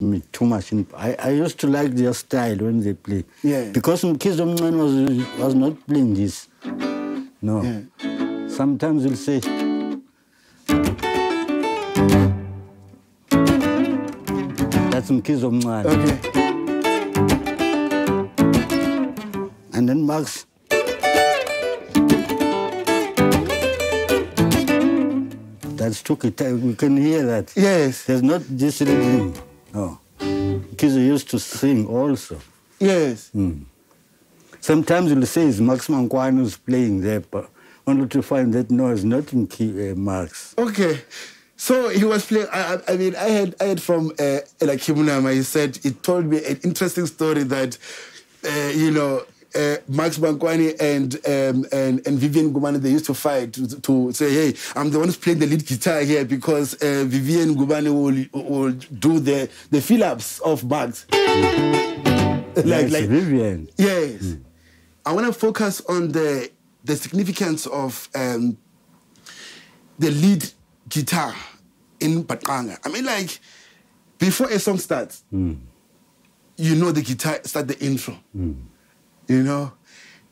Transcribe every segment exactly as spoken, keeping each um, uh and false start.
me too much. I, I used to like their style when they play. Yeah. Because Mkhize Omncane was, was not playing this. No. Yeah. Sometimes you'll say... That's Mkhize Omncane. Okay. And then Max... That's too guitar. We can hear that. Yes. There's not this rhythm. No. Mkhize used to sing also. Yes. Mm. Sometimes you'll say it's Max Mankwane who's playing there, but only to find that no, it's not Mkhize, uh, Max. Okay. So he was playing. I, I mean, I had I had from uh, Elakimunama. He said he told me an interesting story that uh, you know. Uh, Max Mankwane and, um, and and Vivian Ngubane, they used to fight to, to say, hey, I'm the one who's playing the lead guitar here because uh, Vivian Ngubane will, will do the, the fill-ups of Max. Mm. like, yes, like, Vivian. Yes. Mm. I want to focus on the, the significance of um, the lead guitar in Mbaqanga. I mean, like, before a song starts, mm. you know the guitar, start the intro. Mm. You know,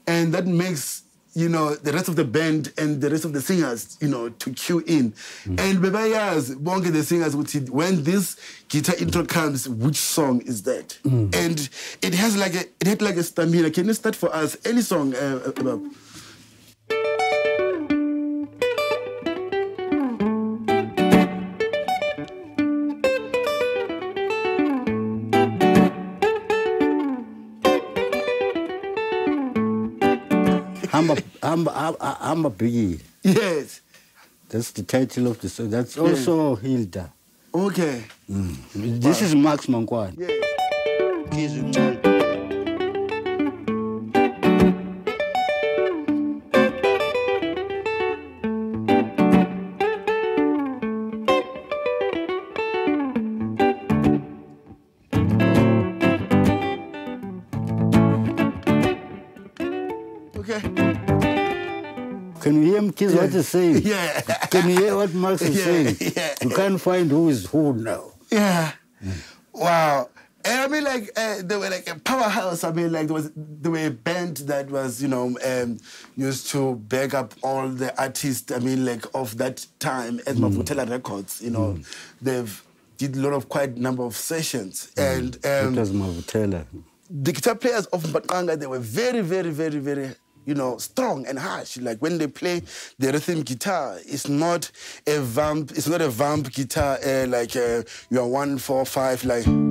and that makes, you know, the rest of the band and the rest of the singers, you know, to cue in. Mm. And Bebayaz, Bonke, the singers, when this guitar intro comes, which song is that? Mm. And it has like a, it had like a stamina. Can you start for us any song? Uh, about... I'm a, I'm a, I'm a biggie. Yes. That's the title of the song. That's also yeah. Hilda. Okay. Mm. Wow. This is Max Mankwane. Yes. Can you hear Mkhize yeah. what he's saying? Yeah. Can you hear what Max is yeah. saying? Yeah. You can't find who is who now. Yeah. Mm. Wow. And I mean, like, uh, they were like a powerhouse. I mean, like, there was, they were a band that was, you know, um, used to back up all the artists, I mean, like, of that time at mm. Mavutela Records, you know. Mm. They've did a lot of quite number of sessions. Mm. And... Um, it was Mavutela. The guitar players of Mbaqanga, they were very, very, very, very... you know, strong and harsh. Like when they play the rhythm guitar, it's not a vamp, it's not a vamp guitar, uh, like uh, you are one, four, five, like...